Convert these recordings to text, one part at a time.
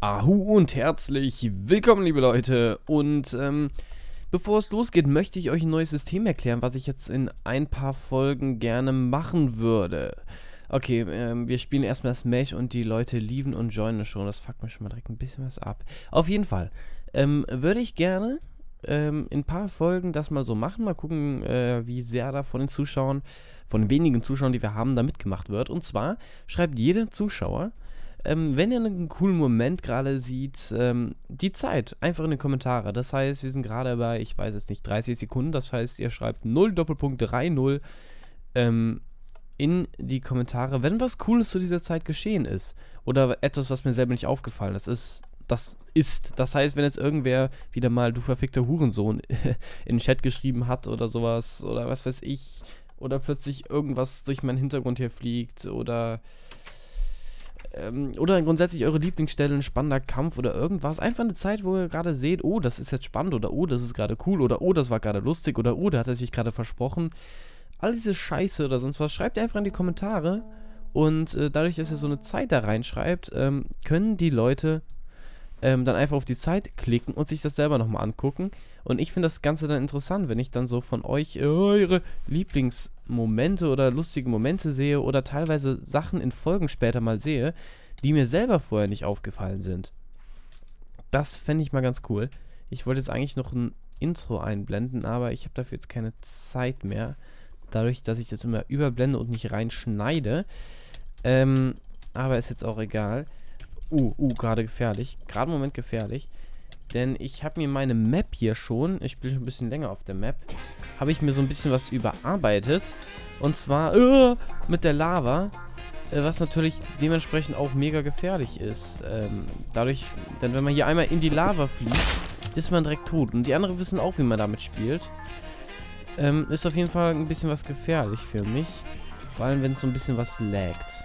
Ahu und herzlich willkommen, liebe Leute, und bevor es losgeht, möchte ich euch ein neues System erklären, was ich jetzt in ein paar Folgen gerne machen würde. Okay, wir spielen erstmal Smash und die Leute lieben und joinen schon, das fuckt mir schon mal direkt ein bisschen was ab. Auf jeden Fall, würde ich gerne in ein paar Folgen das mal so machen, mal gucken, wie sehr da von den Zuschauern, von den wenigen Zuschauern, die wir haben, da mitgemacht wird. Und zwar schreibt jeder Zuschauer, wenn ihr einen coolen Moment gerade sieht, die Zeit einfach in die Kommentare. Das heißt, wir sind gerade bei, ich weiß es nicht, 30 Sekunden. Das heißt, ihr schreibt 0,30 in die Kommentare, wenn was Cooles zu dieser Zeit geschehen ist. Oder etwas, was mir selber nicht aufgefallen ist. Das heißt, wenn jetzt irgendwer wieder mal "du verfickter Hurensohn" in den Chat geschrieben hat oder sowas. Oder was weiß ich. Oder plötzlich irgendwas durch meinen Hintergrund hier fliegt. Oder grundsätzlich eure Lieblingsstelle, ein spannender Kampf oder irgendwas. Einfach eine Zeit, wo ihr gerade seht, oh, das ist jetzt spannend, oder oh, das ist gerade cool, oder oh, das war gerade lustig, oder oh, da hat er sich gerade versprochen. All diese Scheiße oder sonst was, schreibt einfach in die Kommentare. Und dadurch, dass ihr so eine Zeit da reinschreibt, können die Leute dann einfach auf die Zeit klicken und sich das selber nochmal angucken. Und ich finde das Ganze dann interessant, wenn ich dann so von euch eure Lieblingsmomente oder lustige Momente sehe oder teilweise Sachen in Folgen später mal sehe, die mir selber vorher nicht aufgefallen sind. Das fände ich mal ganz cool. Ich wollte jetzt eigentlich noch ein Intro einblenden, aber ich habe dafür jetzt keine Zeit mehr. Dadurch, dass ich das immer überblende und nicht reinschneide. Aber ist jetzt auch egal. Gerade gefährlich. Gerade im Moment gefährlich. Denn ich habe mir meine Map hier schon, ich bin schon ein bisschen länger auf der Map, habe ich mir so ein bisschen was überarbeitet. Und zwar mit der Lava, was natürlich dementsprechend auch mega gefährlich ist. Dadurch, denn wenn man hier einmal in die Lava fliegt, ist man direkt tot. Und die anderen wissen auch, wie man damit spielt. Ist auf jeden Fall ein bisschen was gefährlich für mich. Vor allem, wenn es so ein bisschen was laggt.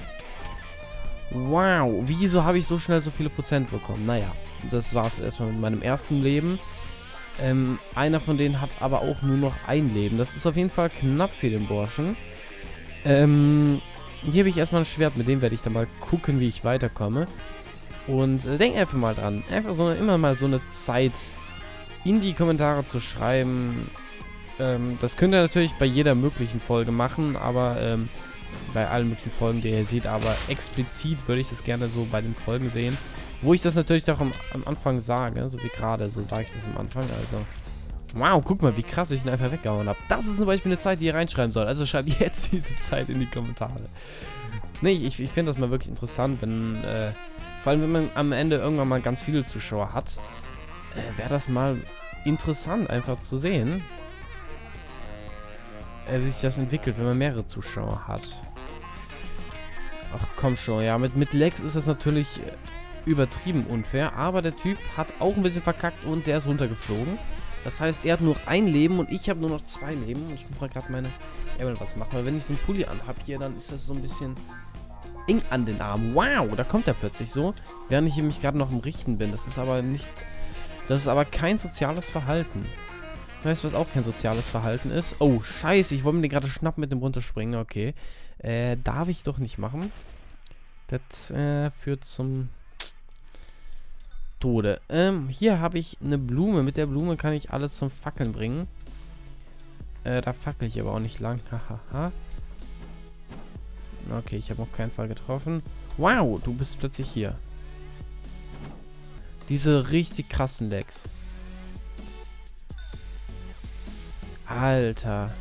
Wow, wieso habe ich so schnell so viele Prozent bekommen? Naja, das war es erstmal mit meinem ersten Leben. Einer von denen hat aber auch nur noch ein Leben. Das ist auf jeden Fall knapp für den Burschen. Hier habe ich erstmal ein Schwert, mit dem werde ich dann mal gucken, wie ich weiterkomme. Und denkt einfach mal dran, einfach so immer mal so eine Zeit in die Kommentare zu schreiben. Das könnt ihr natürlich bei jeder möglichen Folge machen, aber bei allen möglichen Folgen, die ihr seht, aber explizit würde ich das gerne so bei den Folgen sehen, wo ich das natürlich doch am Anfang sage, so wie gerade, so sage ich das am Anfang, also wow, guck mal, wie krass ich ihn einfach weggehauen habe. Das ist zum Beispiel eine Zeit, die ihr reinschreiben sollt, also schreibt jetzt diese Zeit in die Kommentare. Nee, ich finde das mal wirklich interessant, wenn, vor allem wenn man am Ende irgendwann mal ganz viele Zuschauer hat, wäre das mal interessant einfach zu sehen, wie sich das entwickelt, wenn man mehrere Zuschauer hat. Ach komm schon, ja, mit Lex ist das natürlich übertrieben unfair, aber der Typ hat auch ein bisschen verkackt und der ist runtergeflogen. Das heißt, er hat nur ein Leben und ich habe nur noch zwei Leben. Ich muss mal gerade meine Ärmel was machen, weil wenn ich so einen Pulli anhab hier, dann ist das so ein bisschen eng an den Armen. Wow, da kommt er plötzlich so, während ich mich gerade noch im Richten bin. Das ist aber kein soziales Verhalten. Weißt du, was auch kein soziales Verhalten ist? Oh, scheiße, ich wollte mir den gerade schnappen mit dem Runterspringen, okay. Darf ich doch nicht machen. Das führt zum Tode. Hier habe ich eine Blume. Mit der Blume kann ich alles zum Fackeln bringen. Da fackel ich aber auch nicht lang. Hahaha. Okay, ich habe auf keinen Fall getroffen. Wow, du bist plötzlich hier. Diese richtig krassen Lags. Alter.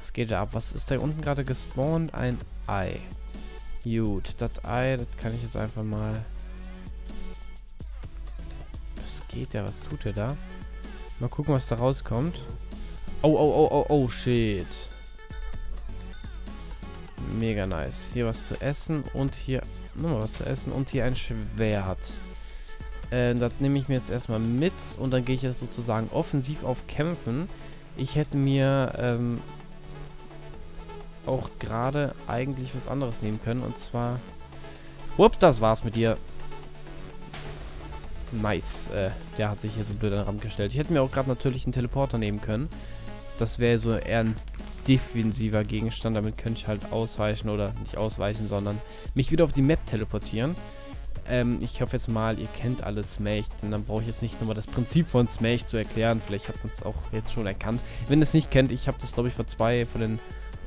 Was geht da ab? Was ist da unten gerade gespawnt? Ein Ei. Gut, das Ei, das kann ich jetzt einfach mal... Was geht da? Was tut er da? Mal gucken, was da rauskommt. Oh, shit. Mega nice. Hier was zu essen und hier... Nochmal was zu essen und hier ein Schwert. Das nehme ich mir jetzt erstmal mit und dann gehe ich jetzt sozusagen offensiv auf Kämpfen. Ich hätte mir auch gerade eigentlich was anderes nehmen können. Und zwar... Ups, das war's mit dir. Nice. Der hat sich hier so blöd an den Rand gestellt. Ich hätte mir auch gerade natürlich einen Teleporter nehmen können. Das wäre so eher ein defensiver Gegenstand. Damit könnte ich halt ausweichen oder nicht ausweichen, sondern mich wieder auf die Map teleportieren. Ich hoffe jetzt mal, ihr kennt alle Smash, denn dann brauche ich jetzt nicht nochmal das Prinzip von Smash zu erklären. Vielleicht habt ihr es auch jetzt schon erkannt. Wenn ihr es nicht kennt, ich habe das, glaube ich, in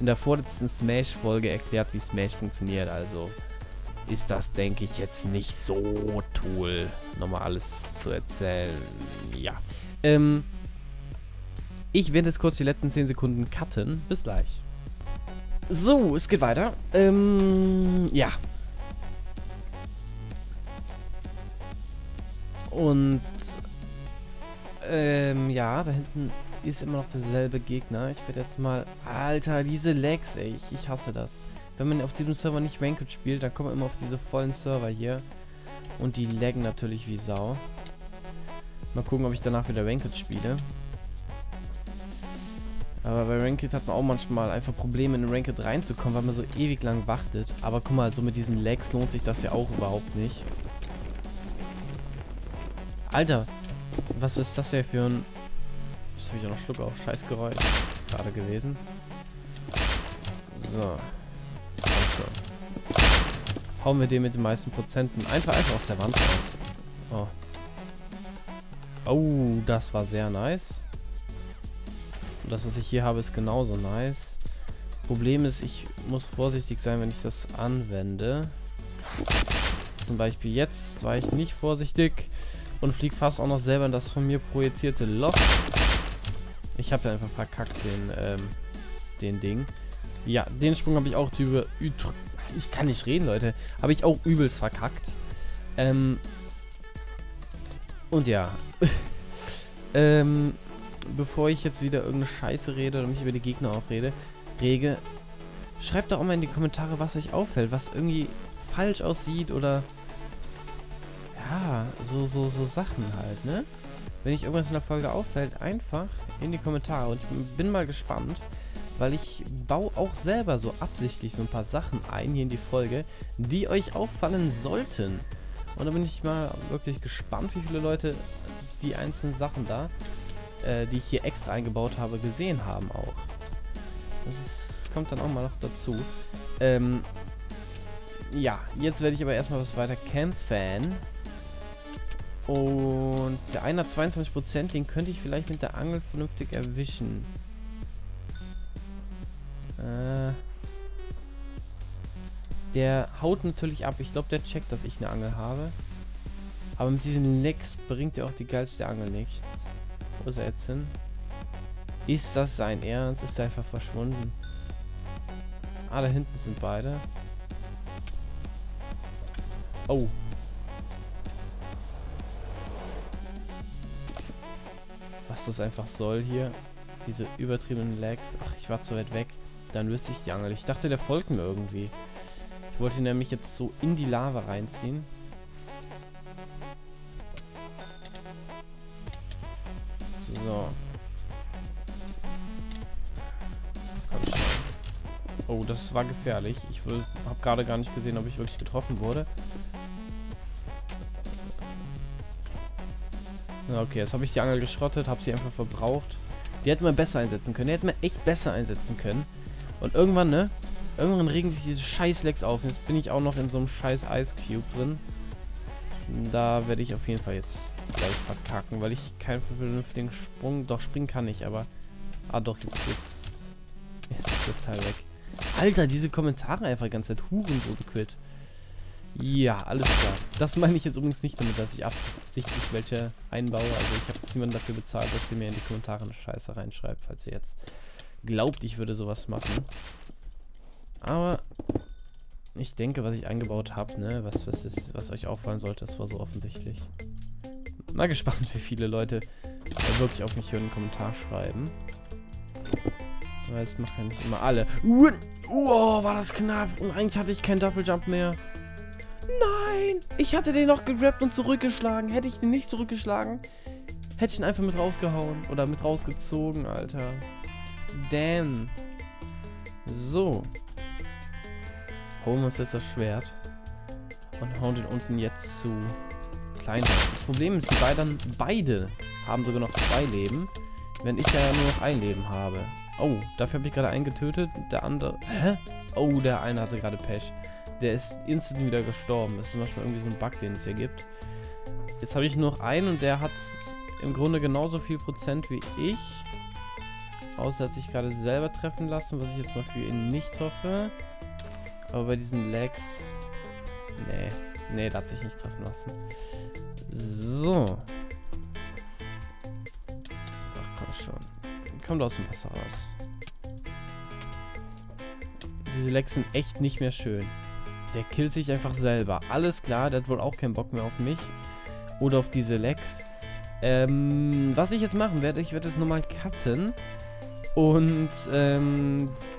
der vorletzten Smash-Folge erklärt, wie Smash funktioniert. Also ist das, denke ich, jetzt nicht so toll, nochmal alles zu erzählen. Ja. Ich werde jetzt kurz die letzten 10 Sekunden cutten. Bis gleich. So, es geht weiter. Ja. Und ja, da hinten ist immer noch derselbe Gegner. Ich werde jetzt mal... Alter, diese Lags, ey. Ich hasse das. Wenn man auf diesem Server nicht Ranked spielt, dann kommt man immer auf diese vollen Server hier. Und die laggen natürlich wie Sau. Mal gucken, ob ich danach wieder Ranked spiele. Aber bei Ranked hat man auch manchmal einfach Probleme, in Ranked reinzukommen, weil man so ewig lang wartet. Aber guck mal, so mit diesen Lags lohnt sich das ja auch überhaupt nicht. Alter, was ist das hier für ein... Jetzt habe ich ja noch Schluck auf. Scheißgeräusch. Gerade gewesen. So. Also. Hauen wir den mit den meisten Prozenten einfach aus der Wand raus. Oh. Oh, das war sehr nice. Und das, was ich hier habe, ist genauso nice. Problem ist, ich muss vorsichtig sein, wenn ich das anwende. Zum Beispiel jetzt war ich nicht vorsichtig. Und fliegt fast auch noch selber in das von mir projizierte Loch. Ich habe da einfach verkackt, den Ding. Ja, den Sprung habe ich auch über... Ich kann nicht reden, Leute. Habe ich auch übelst verkackt. Und ja. Bevor ich jetzt wieder irgendeine Scheiße rede oder mich über die Gegner rege, schreibt doch auch mal in die Kommentare, was euch auffällt. Was irgendwie falsch aussieht oder... Ja, so Sachen halt, ne? Wenn ich irgendwas in der Folge auffällt, einfach in die Kommentare. Und ich bin mal gespannt, weil ich baue auch selber so absichtlich so ein paar Sachen ein hier in die Folge, die euch auffallen sollten. Und da bin ich mal wirklich gespannt, wie viele Leute die einzelnen Sachen da, die ich hier extra eingebaut habe, gesehen haben auch. Das kommt dann auch mal noch dazu. Ja, jetzt werde ich aber erstmal was weiter kämpfen. Und der eine hat 22%, den könnte ich vielleicht mit der Angel vernünftig erwischen. Der haut natürlich ab. Ich glaube, der checkt, dass ich eine Angel habe. Aber mit diesen Legs bringt er auch die geilste Angel nichts. Wo ist er jetzt hin? Ist das sein Ernst? Ist er einfach verschwunden? Ah, da hinten sind beide. Oh. Was das einfach soll hier. Diese übertriebenen Lags. Ach, ich war zu weit weg. Dann wüsste ich die Angel. Ich dachte, der folgt mir irgendwie. Ich wollte ihn nämlich jetzt so in die Lava reinziehen. So. Komm schon. Oh, das war gefährlich. Ich habe gerade gar nicht gesehen, ob ich wirklich getroffen wurde. Okay, jetzt habe ich die Angel geschrottet, habe sie einfach verbraucht. Die hätten wir besser einsetzen können. Die hätten wir echt besser einsetzen können. Und irgendwann, ne? Irgendwann regen sich diese scheiß Lags auf. Und jetzt bin ich auch noch in so einem scheiß Ice Cube drin. Da werde ich auf jeden Fall jetzt gleich verkacken, weil ich keinen vernünftigen Sprung... Doch, springen kann ich, aber... Ah doch, jetzt ist das Teil weg. Alter, diese Kommentare einfach die ganze Zeit Hurensohn-Quid. Ja, alles klar. Das meine ich jetzt übrigens nicht damit, dass ich absichtlich welche einbaue. Also ich habe jetzt niemanden dafür bezahlt, dass ihr mir in die Kommentare eine Scheiße reinschreibt, falls ihr jetzt glaubt, ich würde sowas machen. Aber ich denke, was ich eingebaut habe, ne, was euch auffallen sollte, das war so offensichtlich. Mal gespannt, wie viele Leute wirklich auf mich hören, einen Kommentar schreiben. Weil es machen ja nicht immer alle. Oh, war das knapp. Und eigentlich hatte ich keinen Doppeljump mehr. Nein! Ich hatte den noch gerappt und zurückgeschlagen. Hätte ich den nicht zurückgeschlagen, hätte ich ihn einfach mit rausgehauen. Oder mit rausgezogen, Alter. Damn. So. Holen wir uns jetzt das Schwert. Und hauen den unten jetzt zu klein. Das Problem ist, die beide haben sogar noch 2 Leben. Wenn ich ja nur noch 1 Leben habe. Oh, dafür habe ich gerade einen getötet. Der andere... Hä? Oh, der eine hatte gerade Pech. der ist instant wieder gestorben. Das ist manchmal irgendwie so ein Bug, den es hier gibt. Jetzt habe ich nur noch einen und der hat im Grunde genauso viel Prozent wie ich. Außer hat sich gerade selber treffen lassen, was ich jetzt mal für ihn nicht hoffe. Aber bei diesen Lags... Nee, da hat sich nicht treffen lassen. So. Ach komm schon. Kommt aus dem Wasser raus. Diese Lags sind echt nicht mehr schön. Der killt sich einfach selber. Alles klar, der hat wohl auch keinen Bock mehr auf mich. Oder auf diese Lags. Was ich jetzt machen werde, ich werde jetzt nochmal cutten. Und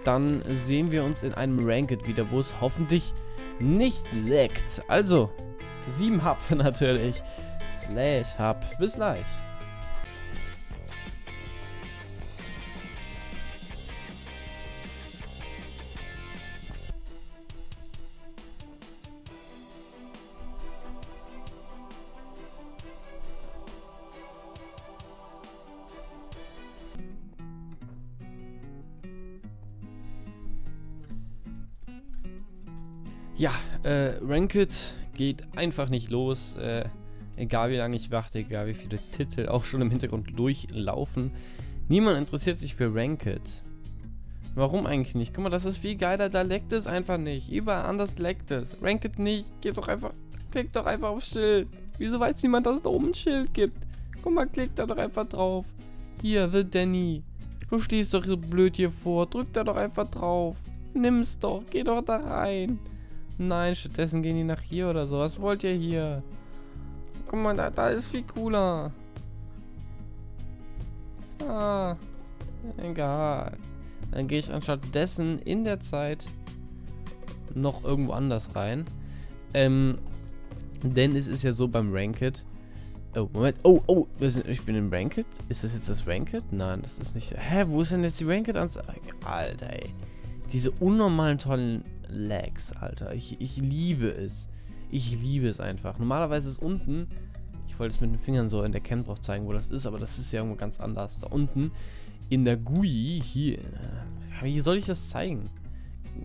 dann sehen wir uns in einem Ranked wieder, wo es hoffentlich nicht leckt. Also, 7 Hub natürlich. /Hub. Bis gleich. Ja, Ranked geht einfach nicht los, egal wie lange ich warte, egal wie viele Titel auch schon im Hintergrund durchlaufen. Niemand interessiert sich für Ranked. Warum eigentlich nicht? Guck mal, das ist viel geiler, da leckt es einfach nicht. Überall anders leckt es. Ranked nicht, geht doch einfach, klickt doch einfach auf Schild. Wieso weiß niemand, dass es da oben ein Schild gibt? Guck mal, klickt da doch einfach drauf. Hier, The Danny. Du stehst doch so blöd hier vor, drück da doch einfach drauf. Nimm's doch, geh doch da rein. Nein, stattdessen gehen die nach hier oder so. Was wollt ihr hier? Guck mal, da ist viel cooler. Ah, egal. Dann gehe ich anstattdessen in der Zeit noch irgendwo anders rein. Denn es ist ja so beim Ranked. Oh, Moment. Oh, ich bin im Ranked. Ist das jetzt das Ranked? Nein, das ist nicht. Hä, wo ist denn jetzt die Ranked-Anzeige? Alter, ey. Diese unnormalen tollen Lags, Alter. Ich liebe es. Ich liebe es einfach. Normalerweise ist unten, ich wollte es mit den Fingern so in der Cam drauf zeigen, wo das ist, aber das ist ja irgendwo ganz anders. Da unten in der GUI, hier. Wie soll ich das zeigen?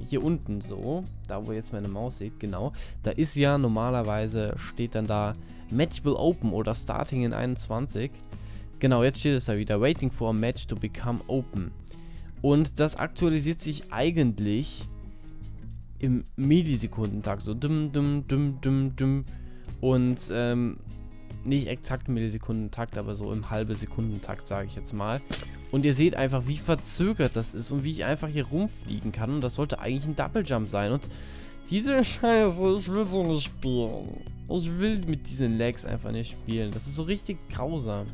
Hier unten so, da wo ihr jetzt meine Maus seht, genau. Da ist ja normalerweise, steht dann da Matchable Open oder Starting in 21. Genau, jetzt steht es da wieder. Waiting for a match to become open. Und das aktualisiert sich eigentlich im Millisekundentakt, so dumm. Und nicht exakt im Millisekundentakt, aber so im halben Sekundentakt, sage ich jetzt mal. Und ihr seht einfach, wie verzögert das ist und wie ich einfach hier rumfliegen kann. Und das sollte eigentlich ein Double Jump sein. Und diese Scheiße, ich will so nicht spielen. Ich will mit diesen Lags einfach nicht spielen. Das ist so richtig grausam.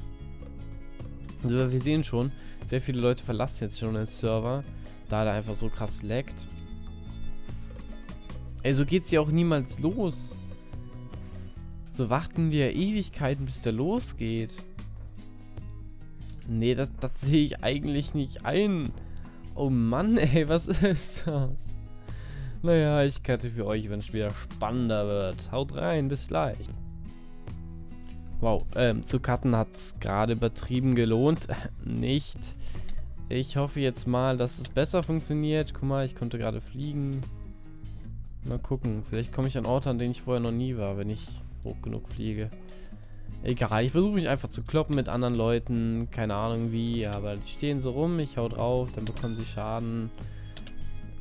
Also wir sehen schon, sehr viele Leute verlassen jetzt schon den Server, da der einfach so krass laggt. Ey, so geht's ja auch niemals los. So warten wir Ewigkeiten, bis der losgeht. Nee, das sehe ich eigentlich nicht ein. Oh Mann, ey, was ist das? Naja, ich cutte für euch, wenn es wieder spannender wird. Haut rein, bis gleich. Wow, zu cutten hat es gerade übertrieben gelohnt. Nicht. Ich hoffe jetzt mal, dass es besser funktioniert. Guck mal, ich konnte gerade fliegen. Mal gucken, vielleicht komme ich an Orte, an denen ich vorher noch nie war, wenn ich hoch genug fliege. Egal, ich versuche mich einfach zu kloppen mit anderen Leuten, keine Ahnung wie, aber die stehen so rum, ich hau drauf, dann bekommen sie Schaden.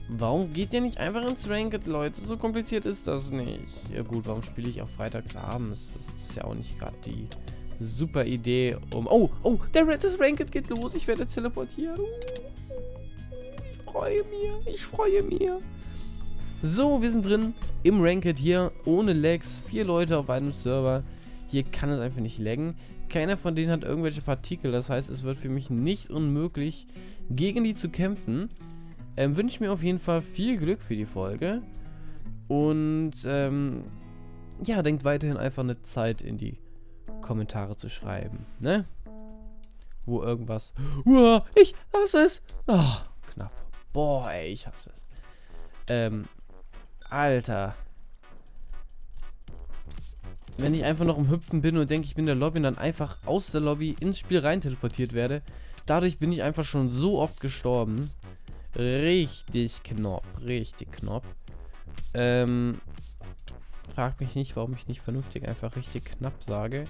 Warum geht ihr nicht einfach ins Ranked, Leute? So kompliziert ist das nicht. Ja gut, warum spiele ich auch freitags abends? Das ist ja auch nicht gerade die super Idee, um... Oh, das Ranked geht los, ich werde teleportiert. Ich freue mich. So, wir sind drin im Ranked hier, ohne Lags, 4 Leute auf einem Server. Hier kann es einfach nicht laggen. Keiner von denen hat irgendwelche Partikel, das heißt, es wird für mich nicht unmöglich, gegen die zu kämpfen. Wünsche mir auf jeden Fall viel Glück für die Folge. Und, ja, denkt weiterhin einfach eine Zeit in die Kommentare zu schreiben, ne? Wo irgendwas... Uah, ich hasse es! Oh, knapp. Boah, ey, ich hasse es. Alter. Wenn ich einfach noch im Hüpfen bin und denke, ich bin in der Lobby und dann einfach aus der Lobby ins Spiel rein teleportiert werde, dadurch bin ich einfach schon so oft gestorben. Richtig knapp. Frag mich nicht, warum ich nicht vernünftig einfach richtig knapp sage.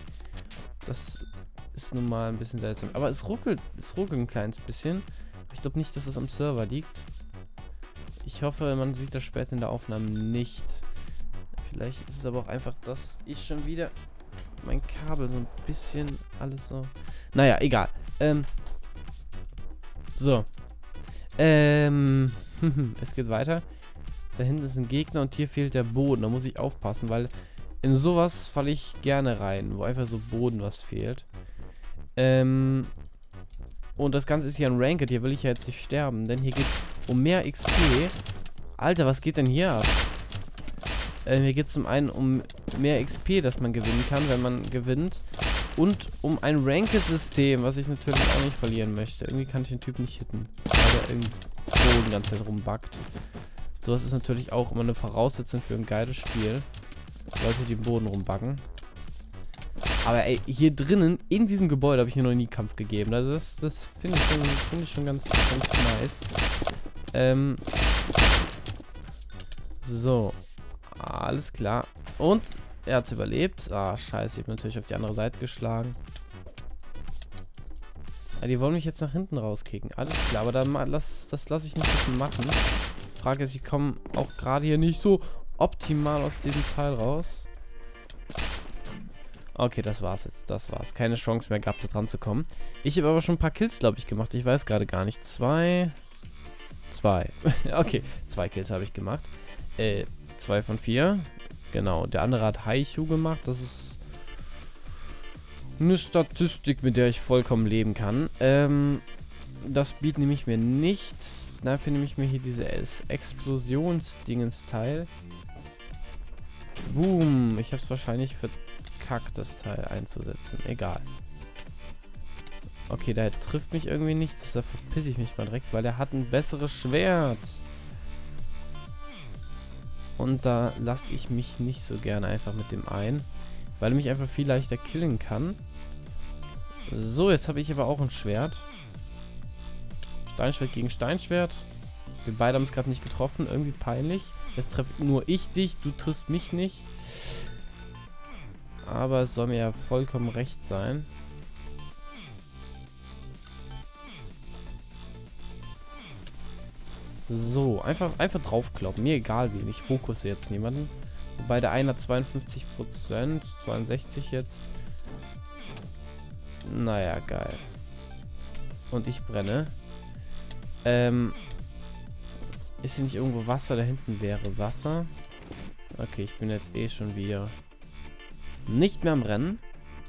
Das ist nun mal ein bisschen seltsam. Aber es ruckelt ein kleines bisschen. Ich glaube nicht, dass es am Server liegt. Ich hoffe, man sieht das später in der Aufnahme nicht. Vielleicht ist es aber auch einfach, dass ich schon wieder mein Kabel so ein bisschen alles so... Naja, egal. So. Es geht weiter. Da hinten ist ein Gegner und hier fehlt der Boden. Da muss ich aufpassen, weil in sowas falle ich gerne rein, wo einfach so Boden was fehlt. Und das Ganze ist hier ein Ranked. Hier will ich ja jetzt nicht sterben, denn hier geht es um mehr XP. Alter, was geht denn hier ab? Hier geht es zum einen um mehr XP, das man gewinnen kann, wenn man gewinnt. Und um ein Ranked-System, was ich natürlich auch nicht verlieren möchte. Irgendwie kann ich den Typ nicht hitten, weil der im Boden ganz Zeit rumbackt. Sowas ist natürlich auch immer eine Voraussetzung für ein geiles Spiel. Leute, die im Boden rumbacken. Aber ey, hier drinnen, in diesem Gebäude, habe ich mir noch nie Kampf gegeben. Also das finde ich schon ganz nice. So. Alles klar. Und er hat es überlebt. Ah, scheiße. Ich habe natürlich auf die andere Seite geschlagen. Ja, die wollen mich jetzt nach hinten rauskicken. Alles klar, aber dann das lasse ich nicht machen. Frage ist, ich komme auch gerade hier nicht so optimal aus diesem Teil raus. Okay, das war's jetzt. Das war's. Keine Chance mehr gehabt, da dran zu kommen. Ich habe aber schon ein paar Kills, glaube ich, gemacht. Ich weiß gerade gar nicht. Zwei. Okay, 2 Kills habe ich gemacht. 2 von 4. Genau, der andere hat Haichu gemacht. Das ist eine Statistik, mit der ich vollkommen leben kann. Das Beat nehme ich mir nicht. Dafür nehme ich mir hier dieses Explosionsdingens-Teil. Boom. Ich habe es wahrscheinlich verkackt, das Teil einzusetzen. Egal. Okay, der trifft mich irgendwie nicht. Deshalb verpisse ich mich mal direkt, weil er hat ein besseres Schwert. Und da lasse ich mich nicht so gerne einfach mit dem ein, weil er mich einfach viel leichter killen kann. So, jetzt habe ich aber auch ein Schwert. Steinschwert gegen Steinschwert. Wir beide haben es gerade nicht getroffen. Irgendwie peinlich. Jetzt treffe nur ich dich, du triffst mich nicht. Aber es soll mir ja vollkommen recht sein. So, einfach draufkloppen. Mir egal wen. Ich fokusse jetzt niemanden. Wobei der eine hat 52%, 62 jetzt. Naja, geil. Und ich brenne. Ist hier nicht irgendwo Wasser? Da hinten wäre Wasser. Okay, ich bin jetzt eh schon wieder nicht mehr am Rennen.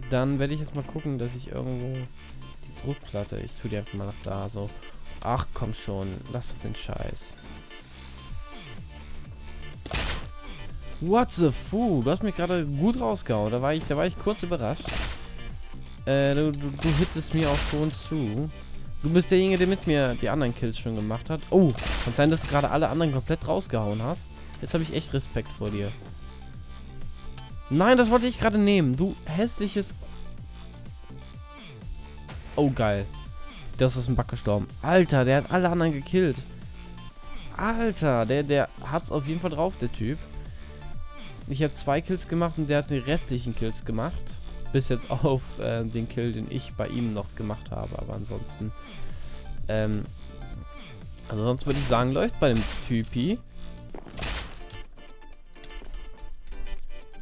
Dann werde ich jetzt mal gucken, dass ich irgendwo die Druckplatte... Ich tue die einfach mal nach da so... Ach, komm schon. Lass doch den Scheiß. What the fuck? Du hast mich gerade gut rausgehauen. Da war ich kurz überrascht. Du hittest mir auch schon zu. Du bist derjenige, der mit mir die anderen Kills schon gemacht hat. Oh, kann sein, dass du gerade alle anderen komplett rausgehauen hast. Jetzt habe ich echt Respekt vor dir. Nein, das wollte ich gerade nehmen. Du hässliches... Oh, geil. Das ist ein Bug gestorben. Alter, der hat alle anderen gekillt. Alter, der hat's auf jeden Fall drauf, der Typ. Ich habe 2 Kills gemacht und der hat die restlichen Kills gemacht. Bis jetzt auf den Kill, den ich bei ihm noch gemacht habe. Aber ansonsten... also sonst würde ich sagen, läuft bei dem Typi.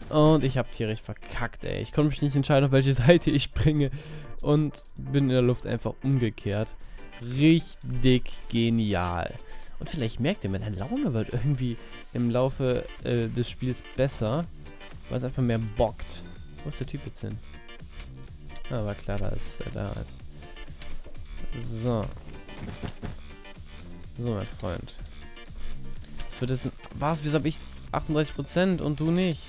Und ich habe tierisch verkackt, ey. Ich konnte mich nicht entscheiden, auf welche Seite ich springe. Und bin in der Luft einfach umgekehrt. Richtig genial. Und vielleicht merkt ihr, meine Laune wird irgendwie im Laufe des Spiels besser, weil es einfach mehr bockt. Wo ist der Typ jetzt hin? Ah, war klar, dass er da ist. So. So, mein Freund. Was wird jetzt... Was? Wieso habe ich 38% und du nicht?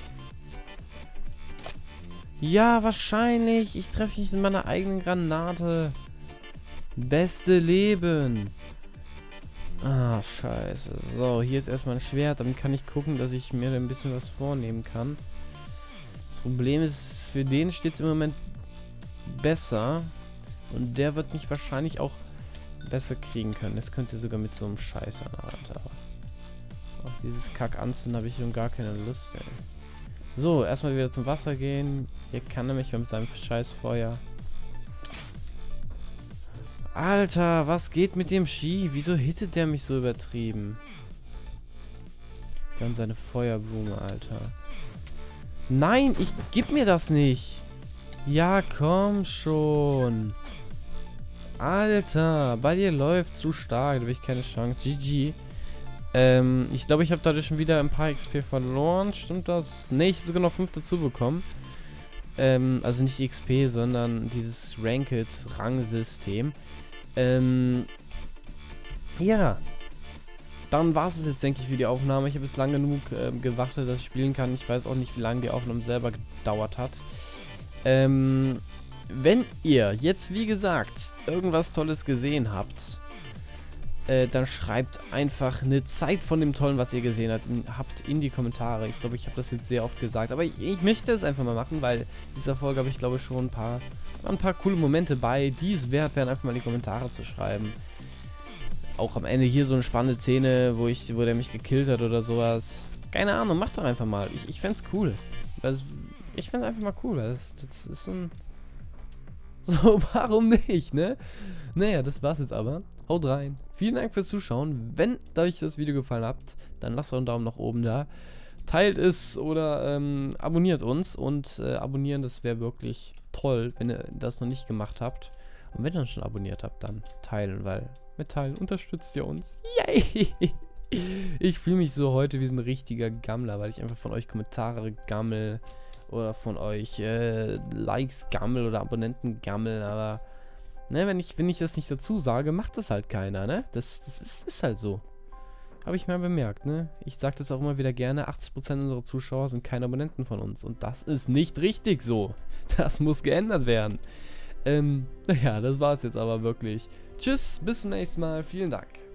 Ja, wahrscheinlich. Ich treffe nicht in meiner eigenen Granate. Beste Leben. Ah, scheiße. So, hier ist erstmal ein Schwert. Damit kann ich gucken, dass ich mir ein bisschen was vornehmen kann. Das Problem ist, für den steht es im Moment besser. Und der wird mich wahrscheinlich auch besser kriegen können. Das könnt ihr sogar mit so einem Scheiß an, Alter. Auf dieses Kack anzünden habe ich schon gar keine Lust, ey. So, erstmal wieder zum Wasser gehen. Hier kann er mich mit seinem Scheißfeuer. Alter, was geht mit dem Ski? Wieso hittet der mich so übertrieben? Dann seine Feuerblume, Alter. Nein, ich gib mir das nicht. Ja, komm schon. Alter, bei dir läuft zu stark. Da habe ich keine Chance. GG. Ich glaube, ich habe dadurch schon wieder ein paar XP verloren. Stimmt das? Ne, ich habe sogar noch 5 dazu bekommen. Also nicht XP, sondern dieses Ranked-Rangsystem. Ja. Dann war es jetzt, denke ich, für die Aufnahme. Ich habe jetzt lang genug gewartet, dass ich spielen kann. Ich weiß auch nicht, wie lange die Aufnahme selber gedauert hat. Wenn ihr jetzt, wie gesagt, irgendwas Tolles gesehen habt, dann schreibt einfach eine Zeit von dem Tollen, was ihr gesehen habt, in die Kommentare. Ich glaube, ich habe das jetzt sehr oft gesagt, aber ich möchte es einfach mal machen, weil in dieser Folge habe ich, glaube ich, schon ein paar coole Momente bei, die es wert wären, einfach mal in die Kommentare zu schreiben. Auch am Ende hier so eine spannende Szene, wo der mich gekillt hat oder sowas. Keine Ahnung, macht doch einfach mal. Ich fänd's cool. Also, ich find's einfach mal cool. Das ist so ein... So, warum nicht, ne? Naja, das war's jetzt aber. Haut rein. Vielen Dank fürs Zuschauen. Wenn euch das Video gefallen hat, dann lasst einen Daumen nach oben da. Teilt es oder abonniert uns. Und abonnieren, das wäre wirklich toll, wenn ihr das noch nicht gemacht habt. Und wenn ihr schon abonniert habt, dann teilen, weil mit Teilen unterstützt ihr uns. Yay! Ich fühle mich so heute wie so ein richtiger Gammler, weil ich einfach von euch Kommentare gammel. Oder von euch Likes gammel oder Abonnenten gammel, aber ne, wenn ich das nicht dazu sage, macht das halt keiner, ne? Das ist halt so. Habe ich mal bemerkt, ne? Ich sage das auch immer wieder gerne, 80% unserer Zuschauer sind keine Abonnenten von uns. Und das ist nicht richtig so. Das muss geändert werden. Naja, das war's jetzt aber wirklich. Tschüss, bis zum nächsten Mal. Vielen Dank.